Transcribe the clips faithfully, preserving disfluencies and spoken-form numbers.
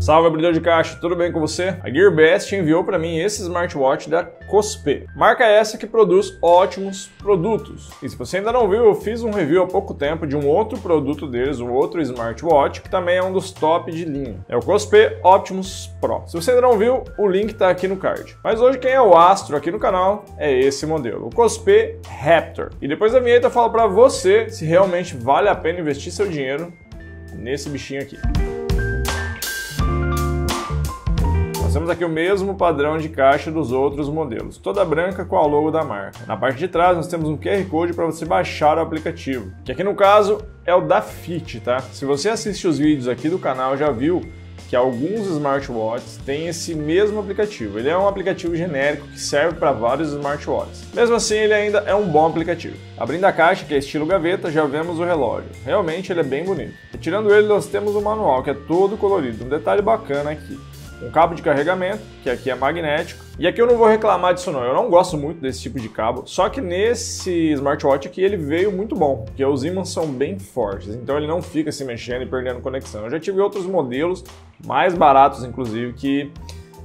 Salve, abridor de caixa, tudo bem com você? A Gearbest enviou para mim esse smartwatch da Kospet. Marca essa que produz ótimos produtos. E se você ainda não viu, eu fiz um review há pouco tempo de um outro produto deles, um outro smartwatch, que também é um dos top de linha. É o Kospet Optimus Pro. Se você ainda não viu, o link tá aqui no card. Mas hoje quem é o astro aqui no canal é esse modelo, o Kospet Raptor. E depois da vinheta eu falo para você se realmente vale a pena investir seu dinheiro nesse bichinho aqui. Nós temos aqui o mesmo padrão de caixa dos outros modelos, toda branca com a logo da marca. Na parte de trás nós temos um Q R Code para você baixar o aplicativo, que aqui no caso é o Dafit, tá? Se você assiste os vídeos aqui do canal já viu que alguns smartwatches têm esse mesmo aplicativo. Ele é um aplicativo genérico que serve para vários smartwatches. Mesmo assim, ele ainda é um bom aplicativo. Abrindo a caixa, que é estilo gaveta, já vemos o relógio. Realmente ele é bem bonito. E tirando ele, nós temos o manual, que é todo colorido. Um detalhe bacana aqui. Um cabo de carregamento, que aqui é magnético. E aqui eu não vou reclamar disso não, eu não gosto muito desse tipo de cabo, só que nesse smartwatch aqui ele veio muito bom, porque os ímãs são bem fortes, então ele não fica se mexendo e perdendo conexão. Eu já tive outros modelos, mais baratos inclusive, que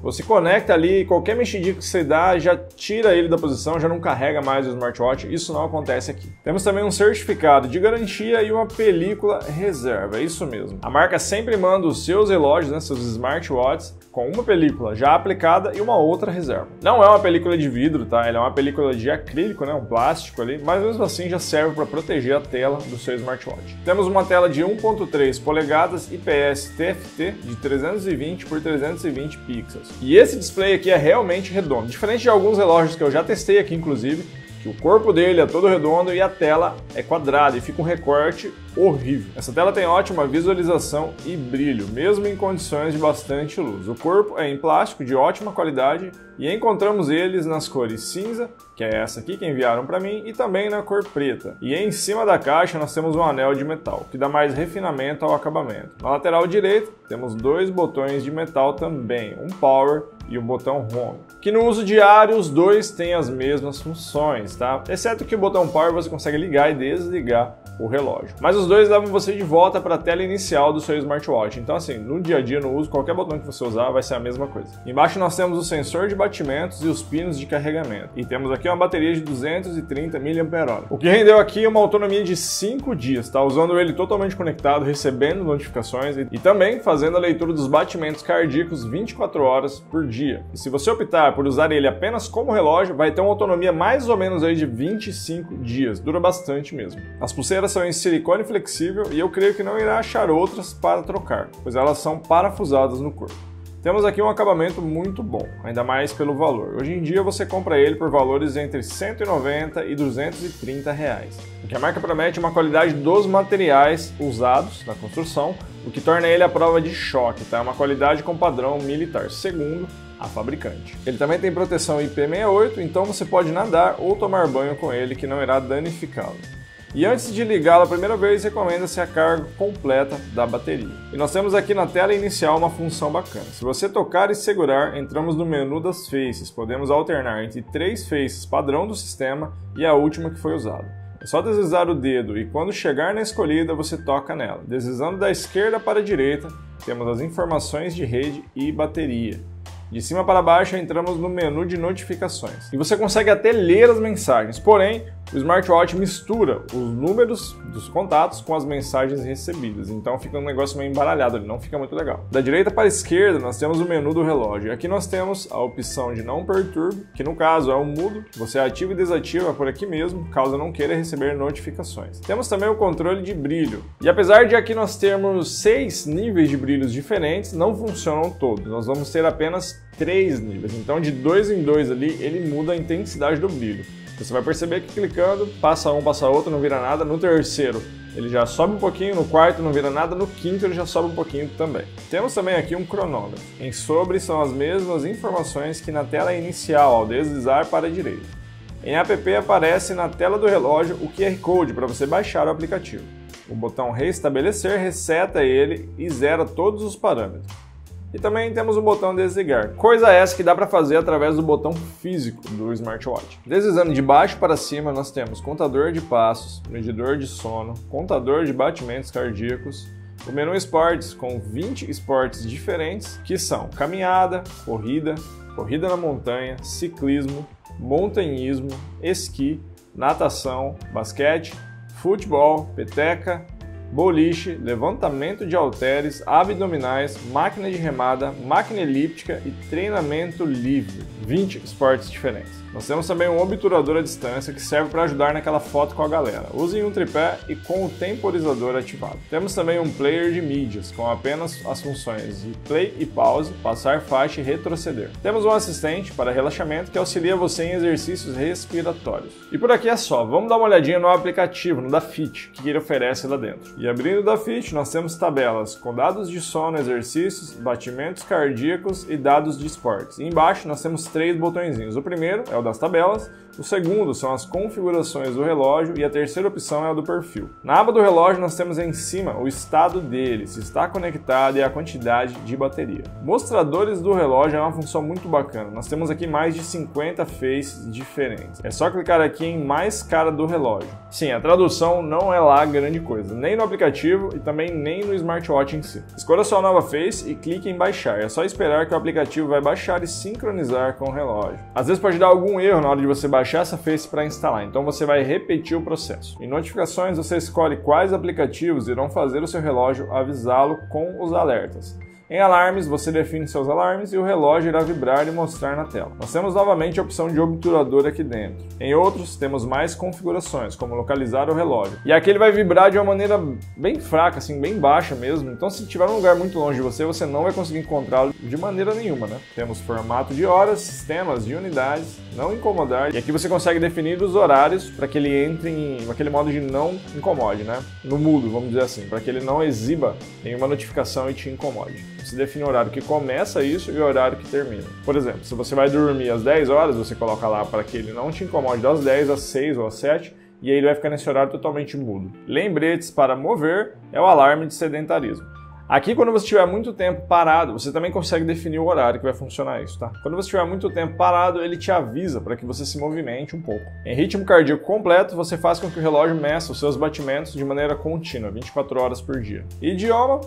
você conecta ali, qualquer mexidinha que você dá já tira ele da posição, já não carrega mais o smartwatch, isso não acontece aqui. Temos também um certificado de garantia e uma película reserva, é isso mesmo. A marca sempre manda os seus relógios, né, seus smartwatches, com uma película já aplicada e uma outra reserva. Não é uma película de vidro, tá? Ela é uma película de acrílico, né? Um plástico ali, mas mesmo assim já serve para proteger a tela do seu smartwatch. Temos uma tela de um ponto três polegadas I P S T F T de trezentos e vinte por trezentos e vinte pixels. E esse display aqui é realmente redondo, diferente de alguns relógios que eu já testei aqui, inclusive, que o corpo dele é todo redondo e a tela é quadrada e fica um recorte horrível. Essa tela tem ótima visualização e brilho, mesmo em condições de bastante luz. O corpo é em plástico de ótima qualidade e encontramos eles nas cores cinza, que é essa aqui que enviaram para mim, e também na cor preta. E em cima da caixa nós temos um anel de metal, que dá mais refinamento ao acabamento. Na lateral direita temos dois botões de metal também, um power e um botão home, que no uso diário os dois têm as mesmas funções, tá? Exceto que o botão power você consegue ligar e desligar o relógio. Mas os dois levam você de volta para a tela inicial do seu smartwatch. Então assim, no dia a dia, no uso, qualquer botão que você usar vai ser a mesma coisa. Embaixo nós temos o sensor de batimentos e os pinos de carregamento. E temos aqui uma bateria de duzentos e trinta miliampères-hora. O que rendeu aqui uma autonomia de cinco dias, tá? Usando ele totalmente conectado, recebendo notificações e, e também fazendo a leitura dos batimentos cardíacos vinte e quatro horas por dia. E se você optar por usar ele apenas como relógio, vai ter uma autonomia mais ou menos aí de vinte e cinco dias. Dura bastante mesmo. As pulseiras são em silicone flexível e eu creio que não irá achar outras para trocar, pois elas são parafusadas no corpo. Temos aqui um acabamento muito bom, ainda mais pelo valor. Hoje em dia você compra ele por valores entre cento e noventa e duzentos e trinta reais. O que a marca promete é uma qualidade dos materiais usados na construção, o que torna ele a prova de choque, tá? Uma qualidade com padrão militar, segundo a fabricante. Ele também tem proteção I P sessenta e oito, então você pode nadar ou tomar banho com ele, que não irá danificá-lo. E antes de ligá-la a primeira vez, recomenda-se a carga completa da bateria. E nós temos aqui na tela inicial uma função bacana. Se você tocar e segurar, entramos no menu das faces. Podemos alternar entre três faces padrão do sistema e a última que foi usada. É só deslizar o dedo e quando chegar na escolhida, você toca nela. Deslizando da esquerda para a direita, temos as informações de rede e bateria. De cima para baixo, entramos no menu de notificações. E você consegue até ler as mensagens, porém, o smartwatch mistura os números dos contatos com as mensagens recebidas, então fica um negócio meio embaralhado ali, não fica muito legal. Da direita para a esquerda nós temos o menu do relógio, aqui nós temos a opção de não perturbe, que no caso é o mudo, você ativa e desativa por aqui mesmo, caso não queira receber notificações. Temos também o controle de brilho, e apesar de aqui nós termos seis níveis de brilhos diferentes, não funcionam todos, nós vamos ter apenas três níveis, então de dois em dois ali ele muda a intensidade do brilho. Você vai perceber que clicando, passa um, passa outro, não vira nada. No terceiro ele já sobe um pouquinho, no quarto não vira nada, no quinto ele já sobe um pouquinho também. Temos também aqui um cronômetro. Em sobre são as mesmas informações que na tela inicial, ao deslizar para a direita. Em app aparece na tela do relógio o Q R Code para você baixar o aplicativo. O botão restabelecer reseta ele e zera todos os parâmetros. E também temos o botão desligar, coisa essa que dá para fazer através do botão físico do smartwatch. Deslizando de baixo para cima, nós temos contador de passos, medidor de sono, contador de batimentos cardíacos, O menu esportes com vinte esportes diferentes, que são caminhada, corrida, corrida na montanha, ciclismo, montanhismo, esqui, natação, basquete, futebol, peteca, boliche, levantamento de halteres, abdominais, máquina de remada, máquina elíptica e treinamento livre. vinte esportes diferentes. Nós temos também um obturador à distância que serve para ajudar naquela foto com a galera. Usem um tripé e com o temporizador ativado. Temos também um player de mídias com apenas as funções de play e pause, passar faixa e retroceder. Temos um assistente para relaxamento que auxilia você em exercícios respiratórios. E por aqui é só. Vamos dar uma olhadinha no aplicativo, no Dafit, que ele oferece lá dentro. E abrindo o Dafit, nós temos tabelas com dados de sono, exercícios, batimentos cardíacos e dados de esportes. E embaixo nós temos três botõezinhos. O primeiro é o das tabelas, o segundo são as configurações do relógio e a terceira opção é a do perfil. Na aba do relógio nós temos em cima o estado dele, se está conectado e a quantidade de bateria. Mostradores do relógio é uma função muito bacana. Nós temos aqui mais de cinquenta faces diferentes. É só clicar aqui em mais cara do relógio. Sim, a tradução não é lá grande coisa, nem no aplicativo e também nem no smartwatch em si. Escolha sua nova face e clique em baixar. É só esperar que o aplicativo vai baixar e sincronizar com o relógio. Às vezes pode dar algum erro na hora de você baixar essa face para instalar, então você vai repetir o processo. Em notificações você escolhe quais aplicativos irão fazer o seu relógio avisá-lo com os alertas. Em alarmes, você define seus alarmes e o relógio irá vibrar e mostrar na tela. Nós temos novamente a opção de obturador aqui dentro. Em outros, temos mais configurações, como localizar o relógio. E aqui ele vai vibrar de uma maneira bem fraca, assim, bem baixa mesmo. Então, se tiver um lugar muito longe de você, você não vai conseguir encontrá-lo de maneira nenhuma, né? Temos formato de horas, sistemas de unidades, não incomodar. E aqui você consegue definir os horários para que ele entre em aquele modo de não incomode, né? No mudo, vamos dizer assim, para que ele não exiba nenhuma notificação e te incomode. Você define o horário que começa isso e o horário que termina. Por exemplo, se você vai dormir às dez horas, você coloca lá para que ele não te incomode das dez às seis ou às sete, e aí ele vai ficar nesse horário totalmente mudo. Lembretes para mover é o alarme de sedentarismo. Aqui, quando você tiver muito tempo parado, você também consegue definir o horário que vai funcionar isso, tá? Quando você tiver muito tempo parado, ele te avisa para que você se movimente um pouco. Em ritmo cardíaco completo, você faz com que o relógio meça os seus batimentos de maneira contínua, vinte e quatro horas por dia. Idioma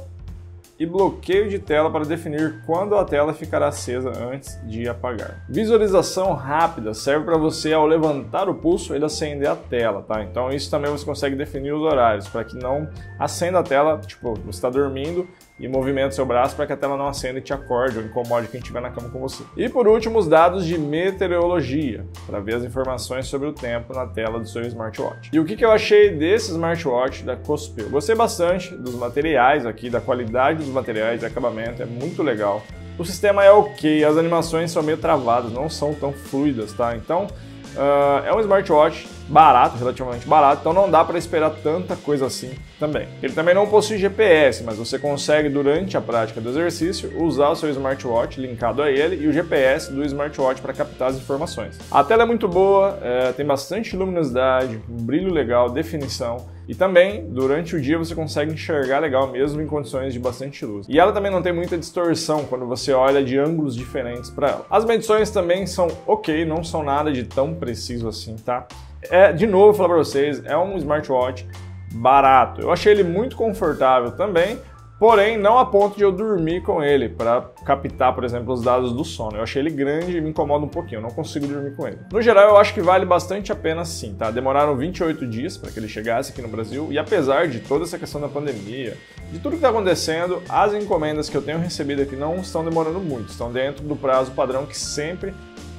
e bloqueio de tela para definir quando a tela ficará acesa antes de apagar. Visualização rápida serve para você, ao levantar o pulso, ele acender a tela, tá? Então isso também você consegue definir os horários, para que não acenda a tela, tipo, você está dormindo e movimenta seu braço para que a tela não acenda e te acorde ou incomode quem estiver na cama com você. E por último, os dados de meteorologia, para ver as informações sobre o tempo na tela do seu smartwatch. E o que eu achei desse smartwatch da Kospet? Eu gostei bastante dos materiais aqui, da qualidade dos materiais, de acabamento, é muito legal. O sistema é ok, as animações são meio travadas, não são tão fluidas, tá? Então, Uh, é um smartwatch barato, relativamente barato, então não dá para esperar tanta coisa assim também. Ele também não possui G P S, mas você consegue, durante a prática do exercício, usar o seu smartwatch linkado a ele e o G P S do smartwatch para captar as informações. A tela é muito boa, é, tem bastante luminosidade, um brilho legal, definição. E também, durante o dia, você consegue enxergar legal mesmo em condições de bastante luz. E ela também não tem muita distorção quando você olha de ângulos diferentes para ela. As medições também são ok, não são nada de tão preciso assim, tá? É, de novo, vou falar para vocês, é um smartwatch barato. Eu achei ele muito confortável também, porém não a ponto de eu dormir com ele para captar, por exemplo, os dados do sono. Eu achei ele grande e me incomoda um pouquinho, eu não consigo dormir com ele. No geral, eu acho que vale bastante a pena sim, tá? Demoraram vinte e oito dias para que ele chegasse aqui no Brasil e apesar de toda essa questão da pandemia, de tudo que está acontecendo, as encomendas que eu tenho recebido aqui não estão demorando muito, estão dentro do prazo padrão que sempre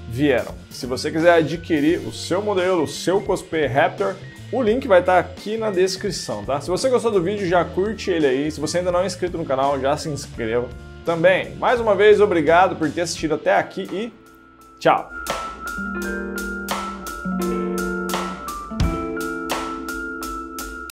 vieram. Se você quiser adquirir o seu modelo, o seu Kospet Raptor, o link vai estar aqui na descrição, tá? Se você gostou do vídeo, já curte ele aí. Se você ainda não é inscrito no canal, já se inscreva também. Mais uma vez, obrigado por ter assistido até aqui e tchau!